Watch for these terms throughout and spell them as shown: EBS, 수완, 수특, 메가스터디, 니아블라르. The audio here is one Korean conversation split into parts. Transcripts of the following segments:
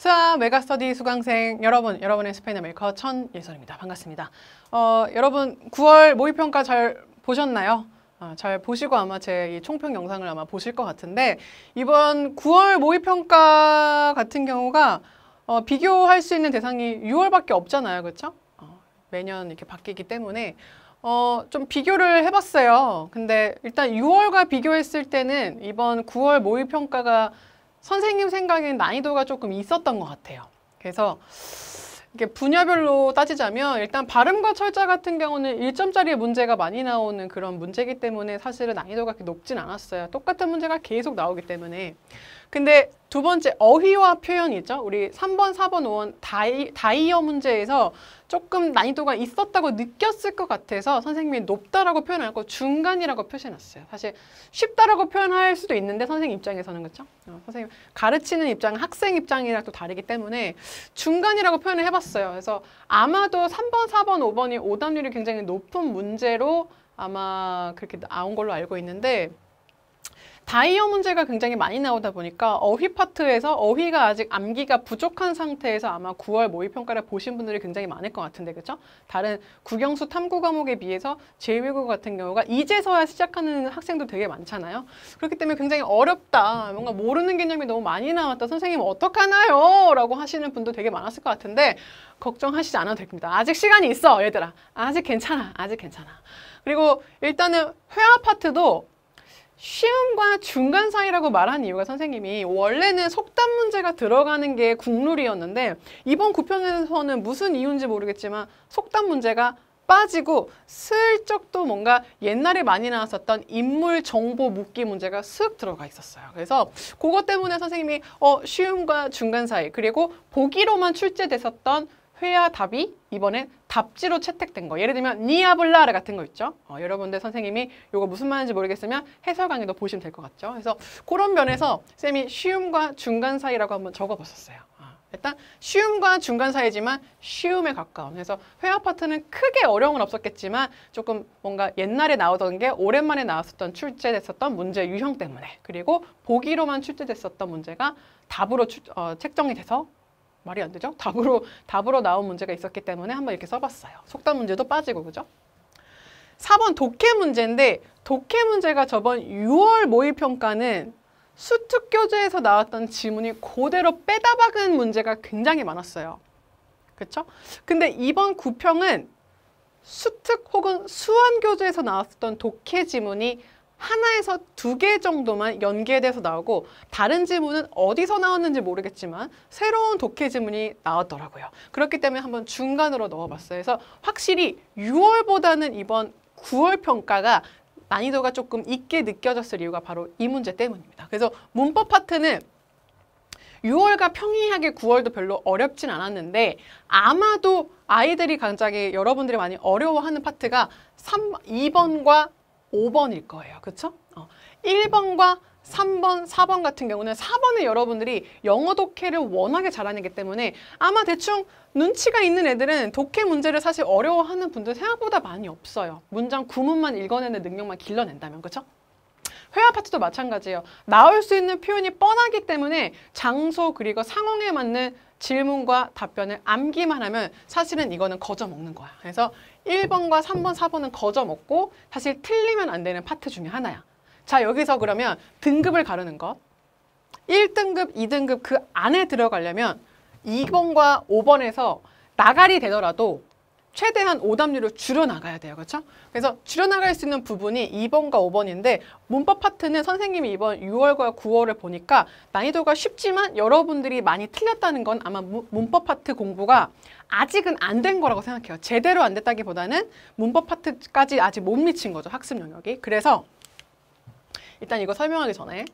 자, 메가스터디 수강생 여러분, 여러분의 스페인어 메이커 천예솔입니다. 반갑습니다. 여러분 9월 모의평가 잘 보셨나요? 잘 보시고 아마 제 이 총평 영상을 아마 보실 것 같은데, 이번 9월 모의평가 같은 경우가 비교할 수 있는 대상이 6월밖에 없잖아요. 그렇죠? 매년 이렇게 바뀌기 때문에 좀 비교를 해봤어요. 근데 일단 6월과 비교했을 때는 이번 9월 모의평가가 선생님 생각엔 난이도가 조금 있었던 것 같아요. 그래서 이게 분야별로 따지자면 일단 발음과 철자 같은 경우는 1점짜리 문제가 많이 나오는 그런 문제이기 때문에 사실은 난이도가 그렇게 높진 않았어요. 똑같은 문제가 계속 나오기 때문에. 근데 두 번째 어휘와 표현이죠. 우리 3번, 4번, 5번 다이어 문제에서 조금 난이도가 있었다고 느꼈을 것 같아서 선생님이 높다라고 표현 안 하고 중간이라고 표시해놨어요. 사실 쉽다라고 표현할 수도 있는데 선생님 입장에서는, 그렇죠? 선생님 가르치는 입장, 학생 입장이랑 또 다르기 때문에 중간이라고 표현을 해봤어요. 그래서 아마도 3번, 4번, 5번이 오답률이 굉장히 높은 문제로 아마 그렇게 나온 걸로 알고 있는데, 다이어 문제가 굉장히 많이 나오다 보니까 어휘 파트에서 어휘가 아직 암기가 부족한 상태에서 아마 9월 모의평가를 보신 분들이 굉장히 많을 것 같은데, 그렇죠? 다른 국영수 탐구 과목에 비해서 제2외국어 같은 경우가 이제서야 시작하는 학생도 되게 많잖아요. 그렇기 때문에 굉장히 어렵다, 뭔가 모르는 개념이 너무 많이 나왔다, 선생님 어떡하나요? 라고 하시는 분도 되게 많았을 것 같은데 걱정하시지 않아도 됩니다. 아직 시간이 있어, 얘들아. 아직 괜찮아, 아직 괜찮아. 그리고 일단은 회화 파트도 쉬움과 중간 사이라고 말한 이유가 선생님이 원래는 속담 문제가 들어가는 게 국룰이었는데 이번 9편에서는 무슨 이유인지 모르겠지만 속담 문제가 빠지고 슬쩍 또 뭔가 옛날에 많이 나왔었던 인물 정보 묻기 문제가 쓱 들어가 있었어요. 그래서 그것 때문에 선생님이 쉬움과 중간 사이, 그리고 보기로만 출제됐었던 회화 답이 이번에 답지로 채택된 거, 예를 들면 니아블라르 같은 거 있죠. 여러분들 선생님이 이거 무슨 말인지 모르겠으면 해설 강의도 보시면 될 것 같죠. 그래서 그런 면에서 쌤이 쉬움과 중간 사이라고 한번 적어봤었어요. 일단 쉬움과 중간 사이지만 쉬움에 가까운, 그래서 회화 파트는 크게 어려움은 없었겠지만 조금 뭔가 옛날에 나오던 게 오랜만에 나왔었던 출제됐었던 문제 유형 때문에, 그리고 보기로만 출제됐었던 문제가 답으로 책정이 돼서 말이 안 되죠? 답으로 나온 문제가 있었기 때문에 한번 이렇게 써봤어요. 속담 문제도 빠지고, 그죠? 4번 독해 문제인데, 독해 문제가 저번 6월 모의평가는 수특 교재에서 나왔던 지문이 그대로 빼다 박은 문제가 굉장히 많았어요. 그쵸? 근데 이번 9평은 수특 혹은 수완 교재에서 나왔던 독해 지문이 하나에서 두 개 정도만 연계돼서 나오고, 다른 지문은 어디서 나왔는지 모르겠지만 새로운 독해 지문이 나왔더라고요. 그렇기 때문에 한번 중간으로 넣어봤어요. 그래서 확실히 6월보다는 이번 9월 평가가 난이도가 조금 있게 느껴졌을 이유가 바로 이 문제 때문입니다. 그래서 문법 파트는 6월과 평이하게 9월도 별로 어렵진 않았는데, 아마도 아이들이 굉장히 여러분들이 많이 어려워하는 파트가 2번과 5번일 거예요. 그쵸? 1번과 3번, 4번 같은 경우는 4번은 여러분들이 영어 독해를 워낙에 잘하기 때문에 아마 대충 눈치가 있는 애들은 독해 문제를 사실 어려워하는 분들 생각보다 많이 없어요. 문장 구문만 읽어내는 능력만 길러낸다면, 그쵸? 회화 파트도 마찬가지예요. 나올 수 있는 표현이 뻔하기 때문에 장소 그리고 상황에 맞는 질문과 답변을 암기만 하면 사실은 이거는 거저 먹는 거야. 그래서 1번과 3번, 4번은 거저 먹고 사실 틀리면 안 되는 파트 중에 하나야. 자, 여기서 그러면 등급을 가르는 것, 1등급, 2등급 그 안에 들어가려면 2번과 5번에서 나갈이 되더라도 최대한 오답률을 줄여나가야 돼요. 그렇죠? 그래서 줄여나갈 수 있는 부분이 2번과 5번인데 문법 파트는 선생님이 이번 6월과 9월을 보니까 난이도가 쉽지만 여러분들이 많이 틀렸다는 건 아마 문법 파트 공부가 아직은 안 된 거라고 생각해요. 제대로 안 됐다기보다는 문법 파트까지 아직 못 미친 거죠, 학습 영역이. 그래서 일단 이거 설명하기 전에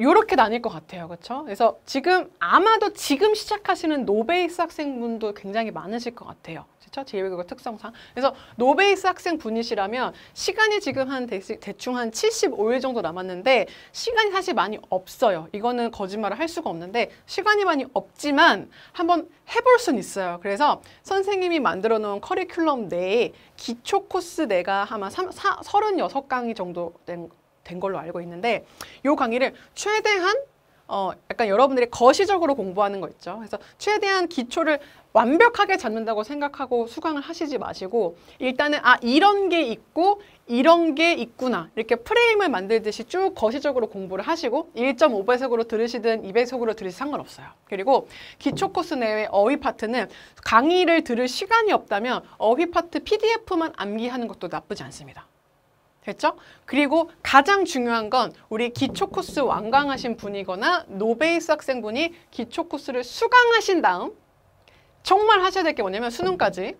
요렇게 나뉠 것 같아요. 그렇죠? 그래서 지금 아마도 지금 시작하시는 노베이스 학생분도 굉장히 많으실 것 같아요. 그렇죠? 제2외국어 특성상. 그래서 노베이스 학생분이시라면 시간이 지금 한 대충 한 75일 정도 남았는데 시간이 사실 많이 없어요. 이거는 거짓말을 할 수가 없는데 시간이 많이 없지만 한번 해볼 순 있어요. 그래서 선생님이 만들어 놓은 커리큘럼 내에 기초 코스 내가 아마 36강의 정도 된 걸로 알고 있는데 이 강의를 최대한 약간 여러분들이 거시적으로 공부하는 거 있죠. 그래서 최대한 기초를 완벽하게 잡는다고 생각하고 수강을 하시지 마시고 일단은 아 이런 게 있고 이런 게 있구나 이렇게 프레임을 만들듯이 쭉 거시적으로 공부를 하시고 1.5배속으로 들으시든 2배속으로 들으시든 상관없어요. 그리고 기초 코스 내외 어휘 파트는 강의를 들을 시간이 없다면 어휘 파트 PDF만 암기하는 것도 나쁘지 않습니다. 됐죠? 그리고 가장 중요한 건 우리 기초코스 완강하신 분이거나 노베이스 학생분이 기초코스를 수강하신 다음 정말 하셔야 될 게 뭐냐면 수능까지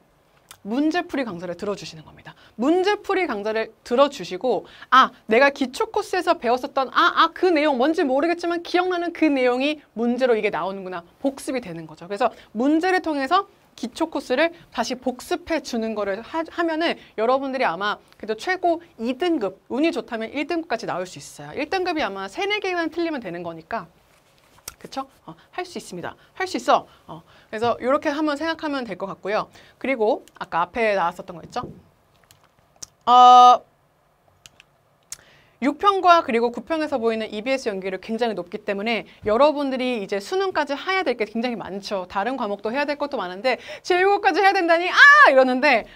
문제풀이 강좌를 들어주시는 겁니다. 문제풀이 강좌를 들어주시고 아 내가 기초코스에서 배웠었던 그 내용 뭔지 모르겠지만 기억나는 그 내용이 문제로 이게 나오는구나 복습이 되는 거죠. 그래서 문제를 통해서 기초 코스를 다시 복습해 주는 거를 하면은 여러분들이 아마 그래도 최고 2등급, 운이 좋다면 1등급까지 나올 수 있어요. 1등급이 아마 3, 4개만 틀리면 되는 거니까. 그쵸? 할 수 있습니다. 할 수 있어. 그래서 이렇게 한번 생각하면 될 것 같고요. 그리고 아까 앞에 나왔었던 거 있죠? 6평과 그리고 9평에서 보이는 EBS 연계율이 굉장히 높기 때문에 여러분들이 이제 수능까지 해야 될 게 굉장히 많죠. 다른 과목도 해야 될 것도 많은데 제6호까지 해야 된다니 이러는데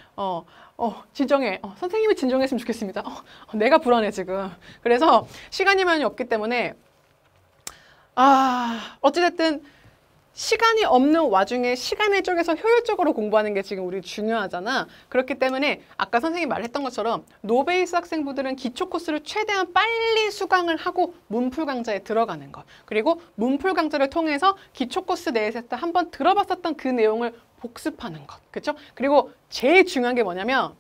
진정해. 선생님이 진정했으면 좋겠습니다. 내가 불안해 지금. 그래서 시간이 많이 없기 때문에 어찌됐든 시간이 없는 와중에 시간을 쪼개서 효율적으로 공부하는 게 지금 우리 중요하잖아. 그렇기 때문에 아까 선생님이 말했던 것처럼 노베이스 학생분들은 기초 코스를 최대한 빨리 수강을 하고 문풀 강좌에 들어가는 것. 그리고 문풀 강좌를 통해서 기초 코스 내에서 한번 들어봤었던 그 내용을 복습하는 것. 그렇죠? 그리고 제일 중요한 게 뭐냐면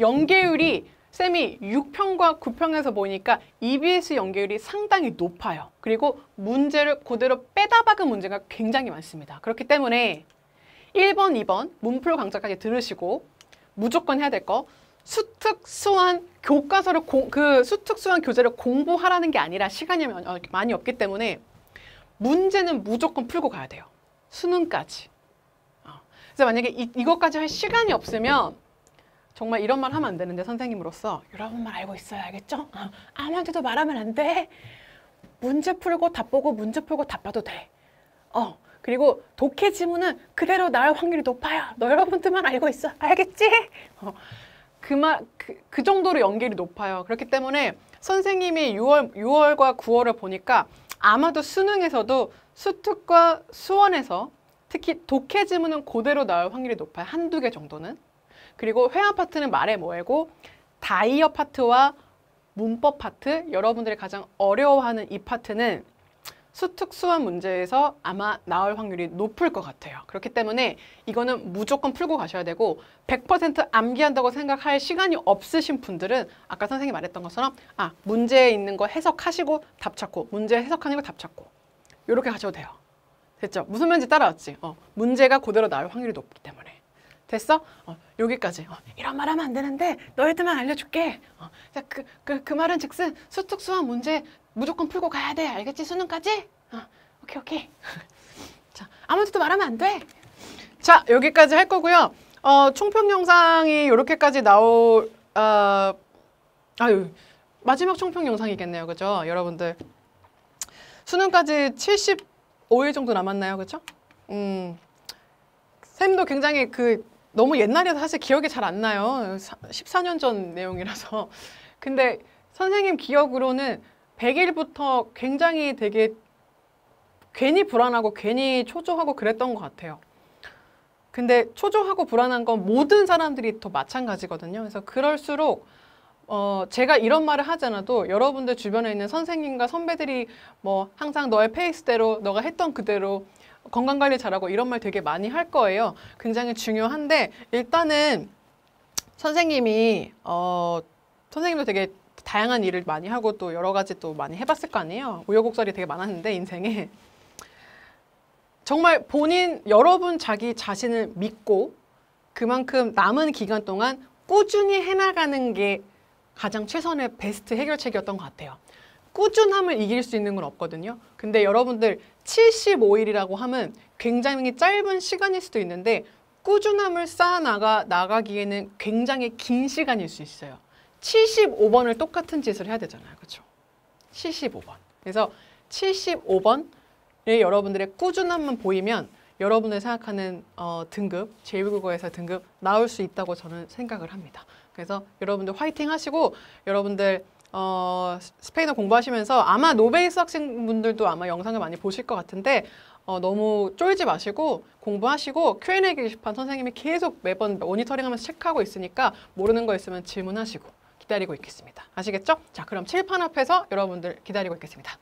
연계율이 쌤이 6평과 9평에서 보니까 EBS 연계율이 상당히 높아요. 그리고 문제를 그대로 빼다 박은 문제가 굉장히 많습니다. 그렇기 때문에 1번, 2번 문풀 강좌까지 들으시고 무조건 해야 될 거 수특, 수완 교과서를 수특, 수완 교재를 공부하라는 게 아니라 시간이 많이 없기 때문에 문제는 무조건 풀고 가야 돼요. 수능까지. 그래서 만약에 이것까지 할 시간이 없으면 정말 이런 말 하면 안 되는데 선생님으로서 여러분만 알고 있어야 알겠죠? 아무한테도 말하면 안 돼. 문제 풀고 답 보고 문제 풀고 답 봐도 돼. 그리고 독해 지문은 그대로 나올 확률이 높아요. 너 여러분들만 알고 있어 알겠지? 그 정도로 연계율이 높아요. 그렇기 때문에 선생님이 6월과 9월을 보니까 아마도 수능에서도 수특과 수원에서 특히 독해 지문은 그대로 나올 확률이 높아요. 한두 개 정도는. 그리고 회화 파트는 말해 뭐해고 다이어 파트와 문법 파트, 여러분들이 가장 어려워하는 이 파트는 수특수한 문제에서 아마 나올 확률이 높을 것 같아요. 그렇기 때문에 이거는 무조건 풀고 가셔야 되고 100% 암기한다고 생각할 시간이 없으신 분들은 아까 선생님이 말했던 것처럼 문제에 있는 거 해석하시고 답 찾고 문제 해석하는 거 답 찾고 이렇게 가셔도 돼요. 됐죠? 무슨 말인지 따라왔지? 문제가 그대로 나올 확률이 높기 때문에. 됐어? 여기까지. 이런 말 하면 안 되는데 너희들만 알려줄게. 그 말은 즉슨 수특수한 문제 무조건 풀고 가야 돼. 알겠지? 수능까지? 오케이. 자, 아무한테도 말하면 안 돼. 자, 여기까지 할 거고요. 총평 영상이 이렇게까지 나올... 마지막 총평 영상이겠네요. 그죠? 여러분들. 수능까지 75일 정도 남았나요? 그죠? 쌤도 굉장히 너무 옛날이라서 사실 기억이 잘 안 나요. 14년 전 내용이라서. 근데 선생님 기억으로는 100일부터 굉장히 되게 괜히 불안하고 괜히 초조하고 그랬던 것 같아요. 근데 초조하고 불안한 건 모든 사람들이 더 마찬가지거든요. 그래서 그럴수록 제가 이런 말을 하지 않아도 여러분들 주변에 있는 선생님과 선배들이 뭐 항상 너의 페이스대로 너가 했던 그대로 건강관리 잘하고 이런 말 되게 많이 할 거예요. 굉장히 중요한데 일단은 선생님이 선생님도 되게 다양한 일을 많이 하고 또 여러 가지 또 많이 해봤을 거 아니에요. 우여곡절이 되게 많았는데 인생에 정말 여러분 자기 자신을 믿고 그만큼 남은 기간 동안 꾸준히 해나가는 게 가장 최선의 베스트 해결책이었던 것 같아요. 꾸준함을 이길 수 있는 건 없거든요. 근데 여러분들 75일이라고 하면 굉장히 짧은 시간일 수도 있는데 꾸준함을 쌓아 나가기에는 굉장히 긴 시간일 수 있어요. 75번을 똑같은 짓을 해야 되잖아요. 그렇죠? 75번. 그래서 75번의 여러분들의 꾸준함만 보이면 여러분의 생각하는 등급, 제1외국어에서 등급 나올 수 있다고 저는 생각을 합니다. 그래서 여러분들 화이팅 하시고, 여러분들 스페인어 공부하시면서 아마 노베이 수학생분들도 아마 영상을 많이 보실 것 같은데 너무 쫄지 마시고 공부하시고, Q&A 게시판 선생님이 계속 매번 모니터링하면서 체크하고 있으니까 모르는 거 있으면 질문하시고 기다리고 있겠습니다. 아시겠죠? 자, 그럼 칠판 앞에서 여러분들 기다리고 있겠습니다.